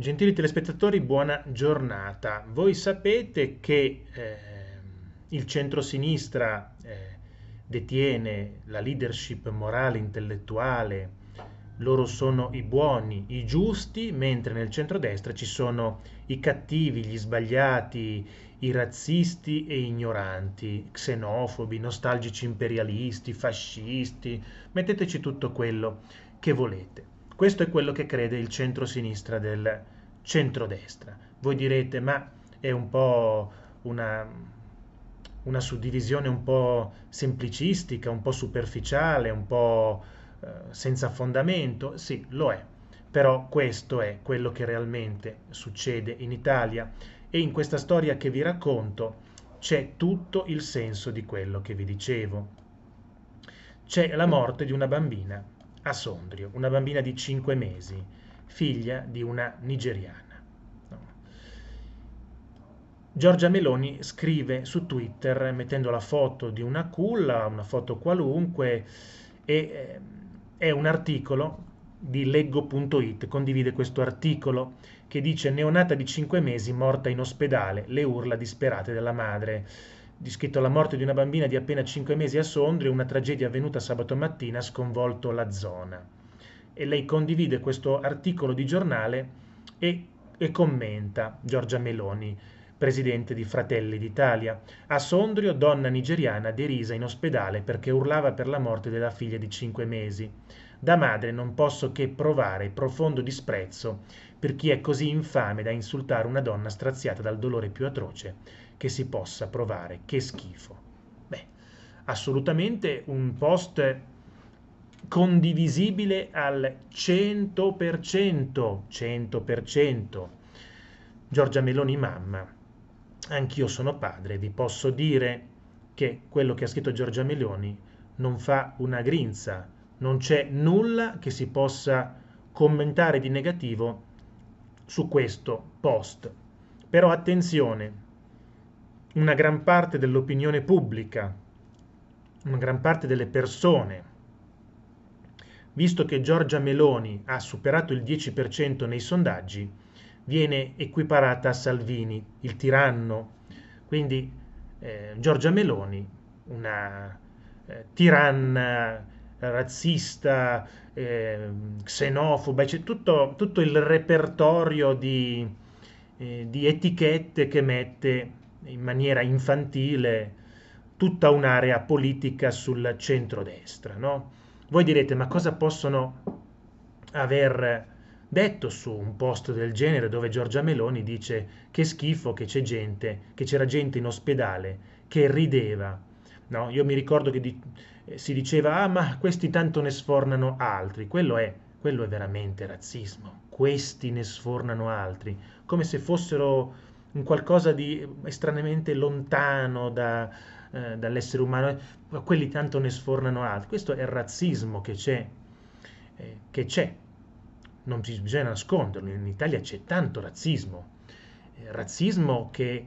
Gentili telespettatori, buona giornata. Voi sapete che il centrosinistra detiene la leadership morale intellettuale, loro sono i buoni, i giusti, mentre nel centrodestra ci sono i cattivi, gli sbagliati, i razzisti e ignoranti, xenofobi, nostalgici imperialisti, fascisti, metteteci tutto quello che volete. Questo è quello che crede il centrosinistra del centrodestra. Voi direte, ma è un po' una suddivisione un po' semplicistica, un po' superficiale, un po' senza fondamento. Sì, lo è, però questo è quello che realmente succede in Italia e in questa storia che vi racconto c'è tutto il senso di quello che vi dicevo. C'è la morte di una bambina a Sondrio, una bambina di 5 mesi, figlia di una nigeriana. No. Giorgia Meloni scrive su Twitter mettendo la foto di una culla, una foto qualunque, e è un articolo di Leggo.it, condivide questo articolo che dice: neonata di 5 mesi morta in ospedale, le urla disperate della madre. Descritto la morte di una bambina di appena 5 mesi a Sondrio, una tragedia avvenuta sabato mattina ha sconvolto la zona. E lei condivide questo articolo di giornale e commenta, Giorgia Meloni, presidente di Fratelli d'Italia: a Sondrio donna nigeriana derisa in ospedale perché urlava per la morte della figlia di 5 mesi. Da madre non posso che provare profondo disprezzo per chi è così infame da insultare una donna straziata dal dolore più atroce che si possa provare. Che schifo. Beh, assolutamente un post condivisibile al 100%. Giorgia Meloni mamma, anch'io sono padre, vi posso dire che quello che ha scritto Giorgia Meloni non fa una grinza, non c'è nulla che si possa commentare di negativo su questo post. Però attenzione, una gran parte dell'opinione pubblica, una gran parte delle persone, visto che Giorgia Meloni ha superato il 10% nei sondaggi, viene equiparata a Salvini, il tiranno. Quindi Giorgia Meloni, una tiranna, razzista, xenofoba, c'è tutto il repertorio di etichette che mette in maniera infantile tutta un'area politica sul centrodestra, no? Voi direte, ma cosa possono aver detto su un post del genere dove Giorgia Meloni dice che schifo che c'è gente, che c'era gente in ospedale che rideva, no? Io mi ricordo che si diceva, ah, ma questi tanto ne sfornano altri. Quello è veramente razzismo. Questi ne sfornano altri, come se fossero un qualcosa di estremamente lontano dall'essere umano, ma quelli tanto ne sfornano altri. Questo è il razzismo che c'è, non bisogna nasconderlo, in Italia c'è tanto razzismo, che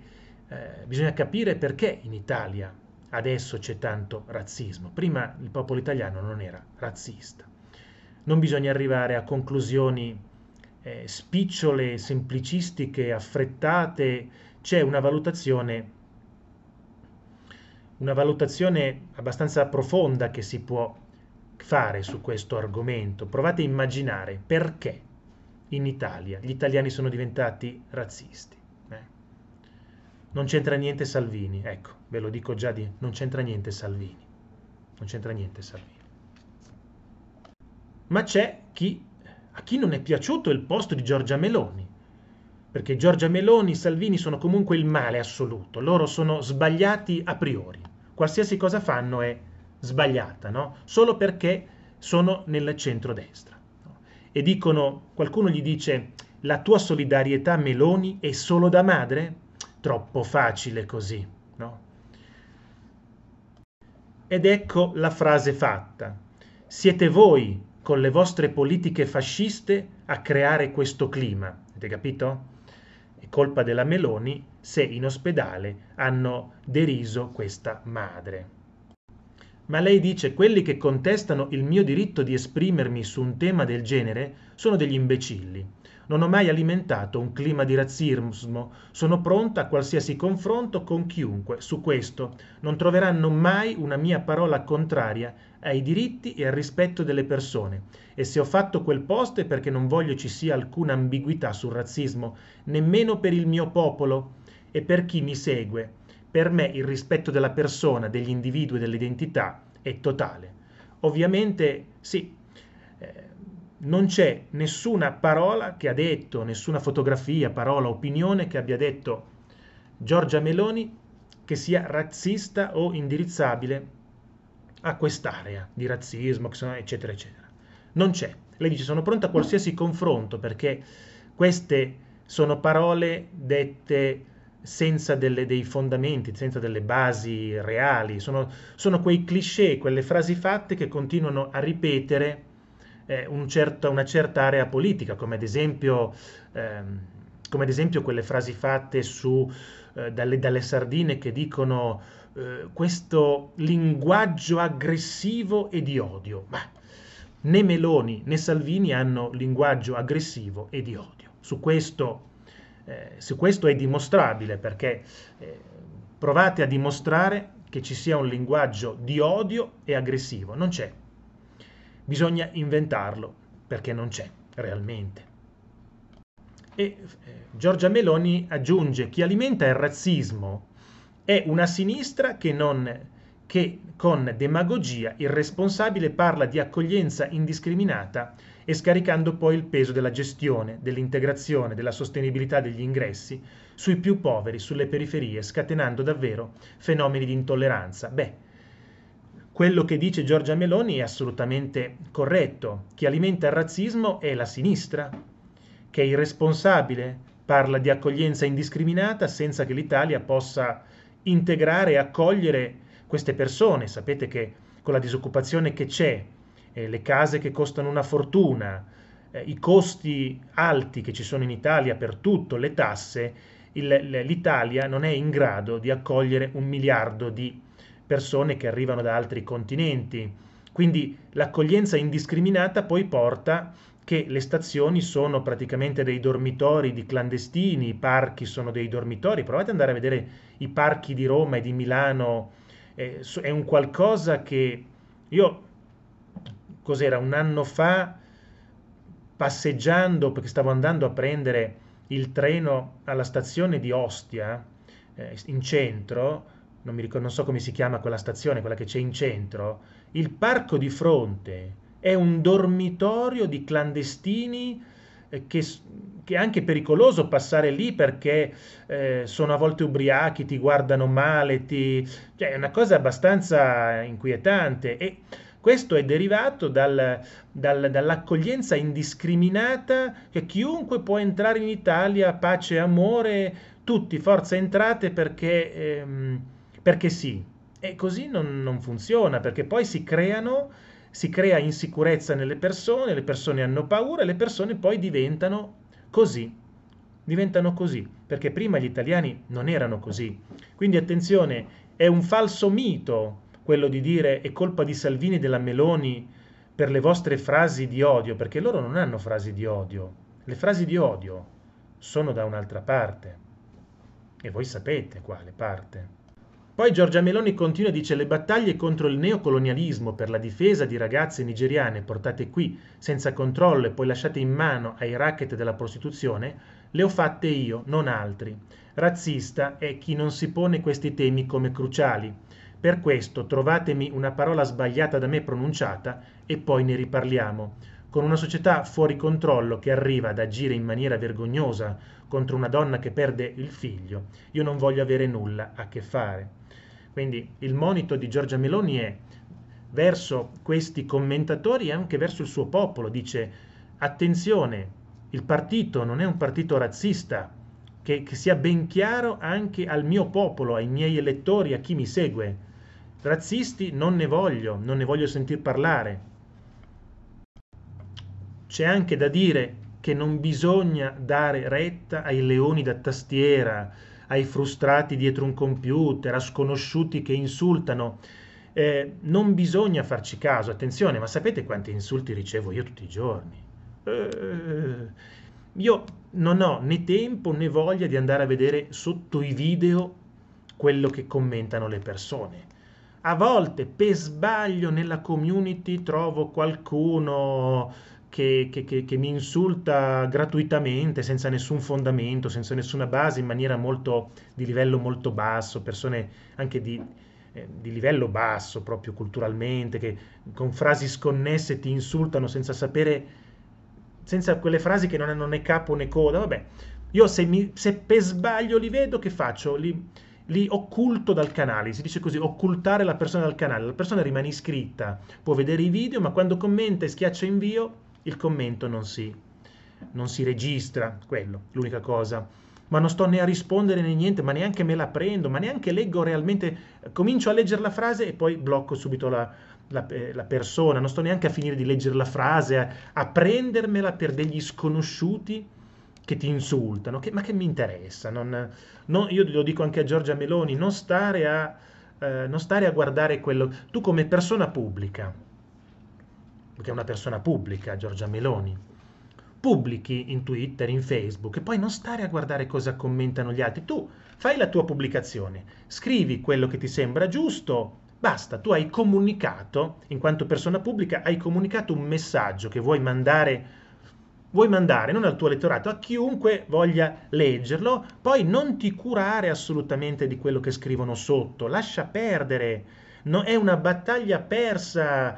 bisogna capire perché in Italia adesso c'è tanto razzismo. Prima il popolo italiano non era razzista. Non bisogna arrivare a conclusioni spicciole, semplicistiche, affrettate. C'è una valutazione abbastanza profonda che si può fare su questo argomento. Provate a immaginare perché in Italia gli italiani sono diventati razzisti. Non c'entra niente Salvini, ecco, ve lo dico già, non c'entra niente Salvini. Non c'entra niente Salvini. Ma c'è a chi non è piaciuto il post di Giorgia Meloni, perché Giorgia Meloni e Salvini sono comunque il male assoluto, loro sono sbagliati a priori, qualsiasi cosa fanno è sbagliata, no? Solo perché sono nel centrodestra, no? E dicono, qualcuno gli dice, la tua solidarietà Meloni è solo da madre? Troppo facile così, no? Ed ecco la frase fatta: siete voi con le vostre politiche fasciste a creare questo clima. Avete capito? È colpa della Meloni se in ospedale hanno deriso questa madre. Ma lei dice: quelli che contestano il mio diritto di esprimermi su un tema del genere sono degli imbecilli. Non ho mai alimentato un clima di razzismo, sono pronta a qualsiasi confronto con chiunque. Su questo non troveranno mai una mia parola contraria ai diritti e al rispetto delle persone. E se ho fatto quel post è perché non voglio ci sia alcuna ambiguità sul razzismo, nemmeno per il mio popolo e per chi mi segue. Per me il rispetto della persona, degli individui e dell'identità è totale. Ovviamente sì, non c'è nessuna parola che ha detto, nessuna fotografia, parola, opinione che abbia detto Giorgia Meloni che sia razzista o indirizzabile a quest'area di razzismo, eccetera, eccetera. Non c'è. Lei dice: sono pronta a qualsiasi confronto, perché queste sono parole dette senza dei fondamenti, senza delle basi reali, sono quei cliché, quelle frasi fatte che continuano a ripetere una certa area politica, come ad esempio quelle frasi fatte su, dalle Sardine, che dicono questo linguaggio aggressivo e di odio. Ma né Meloni né Salvini hanno linguaggio aggressivo e di odio. Su questo è dimostrabile, perché provate a dimostrare che ci sia un linguaggio di odio e aggressivo. Non c'è. Bisogna inventarlo, perché non c'è realmente. E Giorgia Meloni aggiunge: chi alimenta il razzismo è una sinistra che con demagogia irresponsabile parla di accoglienza indiscriminata e scaricando poi il peso della gestione, dell'integrazione, della sostenibilità degli ingressi sui più poveri, sulle periferie, scatenando davvero fenomeni di intolleranza. Beh, quello che dice Giorgia Meloni è assolutamente corretto. Chi alimenta il razzismo è la sinistra, che è irresponsabile, parla di accoglienza indiscriminata senza che l'Italia possa integrare e accogliere queste persone. Sapete che con la disoccupazione che c'è, le case che costano una fortuna, i costi alti che ci sono in Italia per tutto, le tasse, l'Italia non è in grado di accogliere 1 miliardo di persone che arrivano da altri continenti. Quindi l'accoglienza indiscriminata poi porta che le stazioni sono praticamente dei dormitori di clandestini, i parchi sono dei dormitori. Provate ad andare a vedere i parchi di Roma e di Milano. È un qualcosa che io... Cos'era? Un anno fa, passeggiando, perché stavo andando a prendere il treno alla stazione di Ostia, in centro, non so come si chiama quella stazione, quella che c'è in centro, il parco di fronte è un dormitorio di clandestini, che è anche pericoloso passare lì, perché sono a volte ubriachi, ti guardano male, cioè è una cosa abbastanza inquietante. E questo è derivato dall'accoglienza indiscriminata, che chiunque può entrare in Italia, pace e amore, tutti forza entrate perché sì. E così non funziona, perché poi si crea insicurezza nelle persone, le persone hanno paura e le persone poi diventano così, perché prima gli italiani non erano così. Quindi attenzione, è un falso mito quello di dire è colpa di Salvini e della Meloni per le vostre frasi di odio, perché loro non hanno frasi di odio. Le frasi di odio sono da un'altra parte, e voi sapete quale parte. Poi Giorgia Meloni continua e dice: le battaglie contro il neocolonialismo per la difesa di ragazze nigeriane portate qui senza controllo e poi lasciate in mano ai racket della prostituzione le ho fatte io, non altri. Razzista è chi non si pone questi temi come cruciali. Per questo trovatemi una parola sbagliata da me pronunciata e poi ne riparliamo. Con una società fuori controllo che arriva ad agire in maniera vergognosa contro una donna che perde il figlio, io non voglio avere nulla a che fare. Quindi il monito di Giorgia Meloni è verso questi commentatori e anche verso il suo popolo. Dice: attenzione, il partito non è un partito razzista, che sia ben chiaro anche al mio popolo, ai miei elettori, a chi mi segue. Razzisti non ne voglio sentir parlare. C'è anche da dire che non bisogna dare retta ai leoni da tastiera, ai frustrati dietro un computer, a sconosciuti che insultano. Non bisogna farci caso, attenzione, ma sapete quanti insulti ricevo io tutti i giorni? Io non ho né tempo né voglia di andare a vedere sotto i video quello che commentano le persone. A volte per sbaglio nella community trovo qualcuno che mi insulta gratuitamente, senza nessun fondamento, senza nessuna base, in maniera molto di livello molto basso, persone anche di livello basso proprio culturalmente, che con frasi sconnesse ti insultano senza sapere, senza quelle frasi che non hanno né capo né coda. Vabbè, io se per sbaglio li vedo, che faccio? Li occulto dal canale, si dice così, occultare la persona dal canale. La persona rimane iscritta, può vedere i video, ma quando commenta e schiaccia invio, il commento non si registra, quello, l'unica cosa. Ma non sto né a rispondere né niente, ma neanche me la prendo, ma neanche leggo realmente, comincio a leggere la frase e poi blocco subito la persona, non sto neanche a finire di leggere la frase, a prendermela per degli sconosciuti che ti insultano, ma che mi interessa. Io lo dico anche a Giorgia Meloni, non stare a guardare quello. Tu come persona pubblica, perché è una persona pubblica Giorgia Meloni, pubblichi in Twitter, in Facebook, e poi non stare a guardare cosa commentano gli altri. Tu fai la tua pubblicazione, scrivi quello che ti sembra giusto, basta. Tu hai comunicato, in quanto persona pubblica, hai comunicato un messaggio che vuoi mandare non al tuo elettorato, a chiunque voglia leggerlo. Poi non ti curare assolutamente di quello che scrivono sotto, lascia perdere, è una battaglia persa,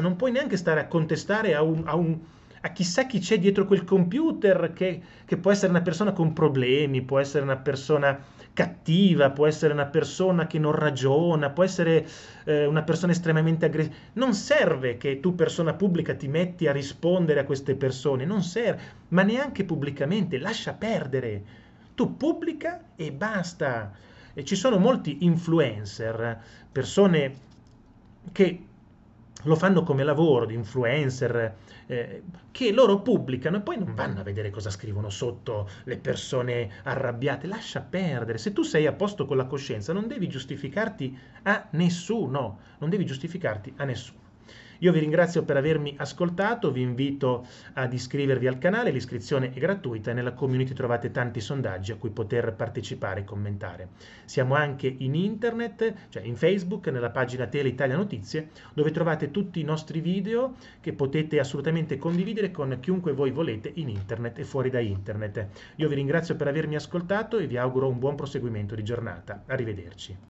non puoi neanche stare a contestare a chissà chi c'è dietro quel computer, che può essere una persona con problemi, può essere una persona cattiva, può essere una persona che non ragiona, può essere una persona estremamente aggressiva. Non serve che tu, persona pubblica, ti metti a rispondere a queste persone, non serve, ma neanche pubblicamente, lascia perdere. Tu pubblica e basta. E ci sono molti influencer, persone che lo fanno come lavoro, di influencer, che loro pubblicano e poi non vanno a vedere cosa scrivono sotto le persone arrabbiate. Lascia perdere. Se tu sei a posto con la coscienza, non devi giustificarti a nessuno, non devi giustificarti a nessuno. Io vi ringrazio per avermi ascoltato, vi invito ad iscrivervi al canale, l'iscrizione è gratuita e nella community trovate tanti sondaggi a cui poter partecipare e commentare. Siamo anche in internet, cioè in Facebook, nella pagina Tele Italia Notizie, dove trovate tutti i nostri video che potete assolutamente condividere con chiunque voi volete in internet e fuori da internet. Io vi ringrazio per avermi ascoltato e vi auguro un buon proseguimento di giornata. Arrivederci.